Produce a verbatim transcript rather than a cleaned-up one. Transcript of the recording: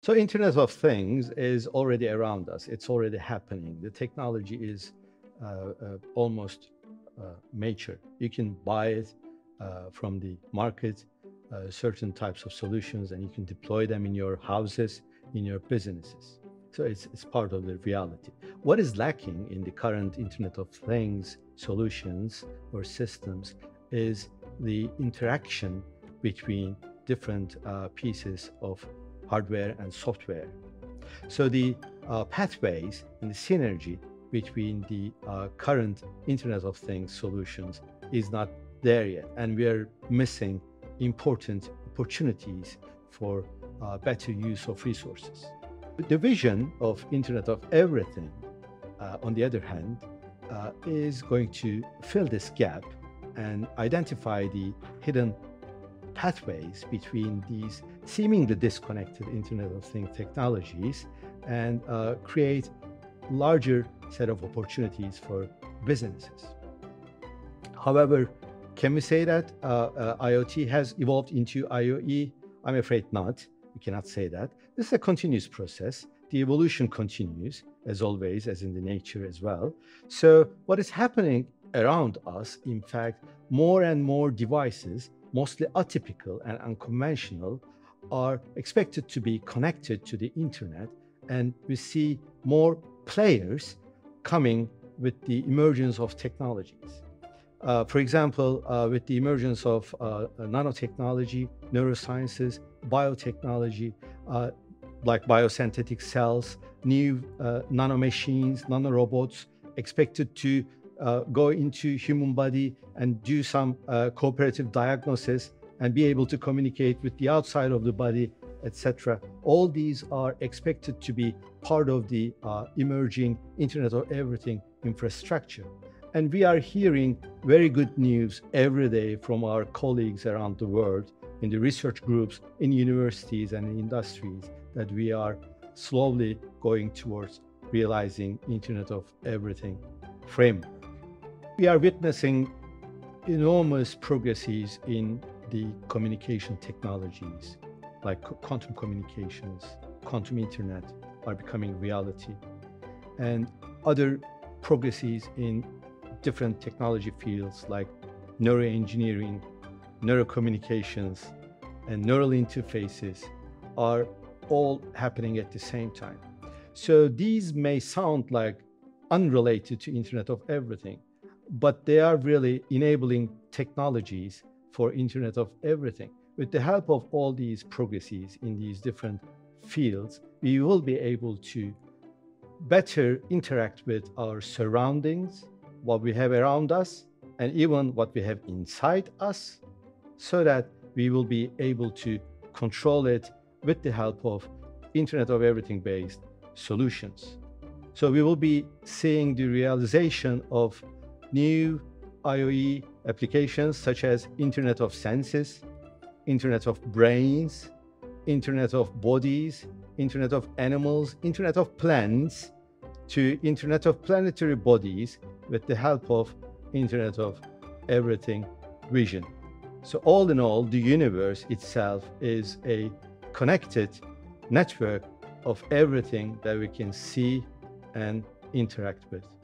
So Internet of Things is already around us. It's already happening. The technology is uh, uh, almost uh, mature. You can buy it uh, from the market, uh, certain types of solutions, and you can deploy them in your houses, in your businesses. So it's, it's part of the reality. What is lacking in the current Internet of Things solutions or systems is the interaction between different uh, pieces of hardware and software. So the uh, pathways and the synergy between the uh, current Internet of Things solutions is not there yet. And we are missing important opportunities for uh, better use of resources. The vision of Internet of Everything, uh, on the other hand, uh, is going to fill this gap and identify the hidden pathways between these seemingly disconnected Internet of Things technologies and uh, create larger set of opportunities for businesses. However, can we say that uh, uh, IoT has evolved into I O E? I'm afraid not. We cannot say that. This is a continuous process. The evolution continues, as always, as in the nature as well. So what is happening around us, in fact, more and more devices, mostly atypical and unconventional, are expected to be connected to the internet, and we see more players coming with the emergence of technologies. Uh, for example, uh, with the emergence of uh, nanotechnology, neurosciences, biotechnology, uh, like biosynthetic cells, new uh, nanomachines, nanorobots expected to Uh, go into human body and do some uh, cooperative diagnosis and be able to communicate with the outside of the body, et cetera. All these are expected to be part of the uh, emerging Internet of Everything infrastructure. And we are hearing very good news every day from our colleagues around the world, in the research groups, in universities and in industries, that we are slowly going towards realizing Internet of Everything framework. We are witnessing enormous progresses in the communication technologies, like quantum communications, quantum internet are becoming reality, and other progresses in different technology fields like neuroengineering, neurocommunications, and neural interfaces are all happening at the same time. So these may sound like unrelated to Internet of Everything, but they are really enabling technologies for Internet of Everything. With the help of all these progresses in these different fields, we will be able to better interact with our surroundings, what we have around us, and even what we have inside us, so that we will be able to control it with the help of Internet of Everything-based solutions. So we will be seeing the realization of new I O E applications such as Internet of Senses, Internet of Brains, Internet of Bodies, Internet of Animals, Internet of Plants, to Internet of Planetary Bodies with the help of Internet of Everything vision. So all in all, the universe itself is a connected network of everything that we can see and interact with.